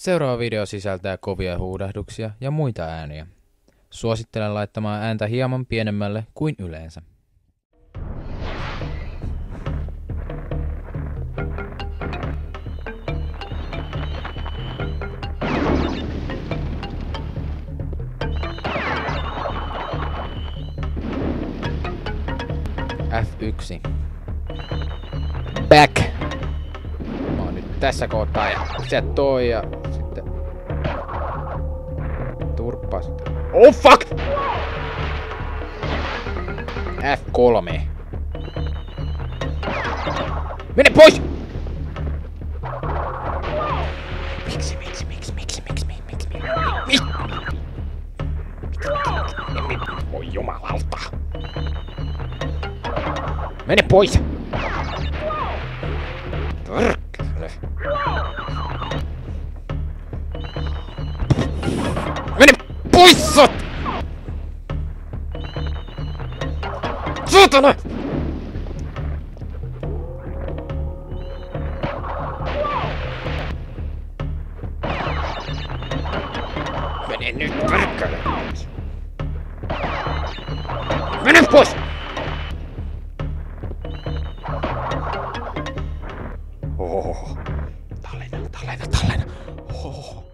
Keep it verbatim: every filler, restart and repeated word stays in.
Seuraava video sisältää kovia huudahduksia ja muita ääniä. Suosittelen laittamaan ääntä hieman pienemmälle kuin yleensä. äf yksi. Back. Mä oon nyt tässä kohtaa ja se toi ja sitten turppaa sitä. Oh fuck! äf kolme. Mene pois! Miksi, miksi, miksi, miksi, miksi, miksi, miksi, miksi? Voi jumalauta! Mene pois! Mene pois! Saatana! Mene nyt perkele! Mene pois! Ohoho. Tallena, tallena, tallena. Ohoho.